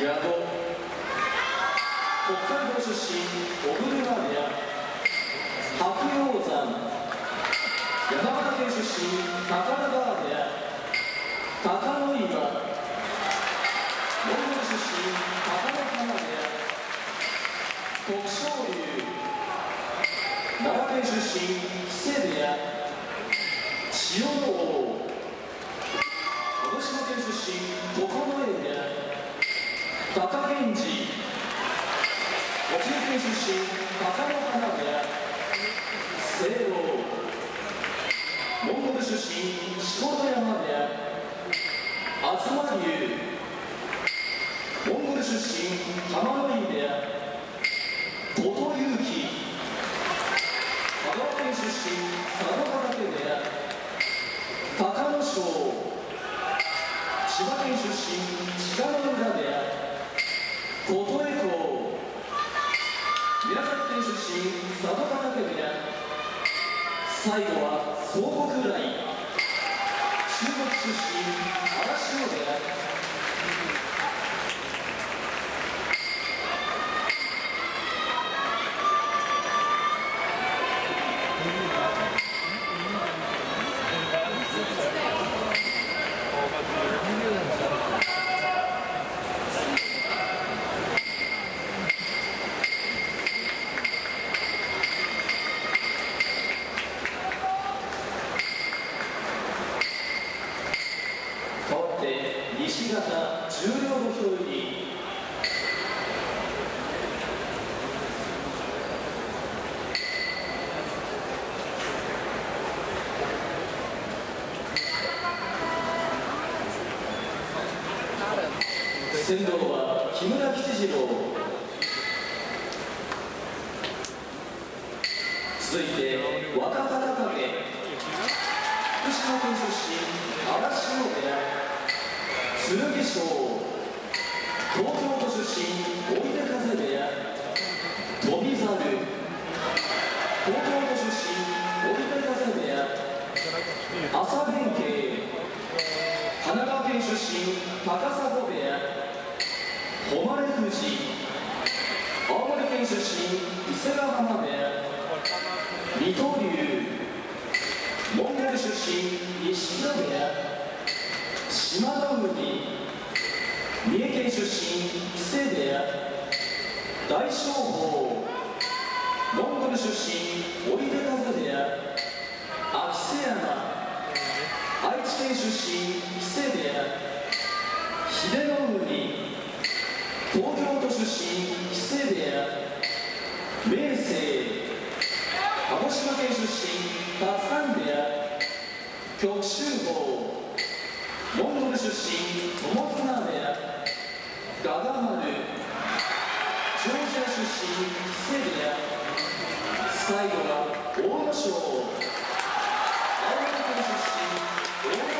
矢後、北海道出身小倉部屋、白鷹山、山形県出身高田川部屋、高野岩、モンゴル出身高田川部屋、徳勝龍、奈良県出身木瀬部屋、千代王、鹿児島県出身九重部屋、貴源治、沖縄県出身、貴乃花部屋、清老、モンゴル出身、錣山部屋、東龍、モンゴル出身、玉ノ井部屋、後藤祐樹、香川県出身、佐渡ヶ嶽部屋、隆の勝、千葉県出身、千賀浦部屋、琴恵光、宮崎県出身、佐渡ヶ嶽部屋、最後は総国来、中国出身、荒汐部屋。西方重量の表入り、先導は木村吉次郎、続いて若隆景、福島県出身荒汐部屋、剣翔、東京都出身、追手風部屋、翔猿、東京都出身、追手風部屋、朝弁慶、神奈川県出身、高砂部屋、誉富士、青森県出身、伊勢ヶ浜部屋、水戸龍、モンゴル出身、錦戸部屋、島田海、三重県出身、木瀬部屋、大翔鵬、モンゴル出身、追手風部屋、秋瀬山、愛知県出身、木瀬部屋、秀ノ海、東京都出身、木瀬部屋、明生、鹿児島県出身、達観部屋、旭秀鵬、モンゴル出身、友綱部屋、ガガ丸、ジョージア出身、セリア、最後は阿武咲、青森県出身、大松部屋。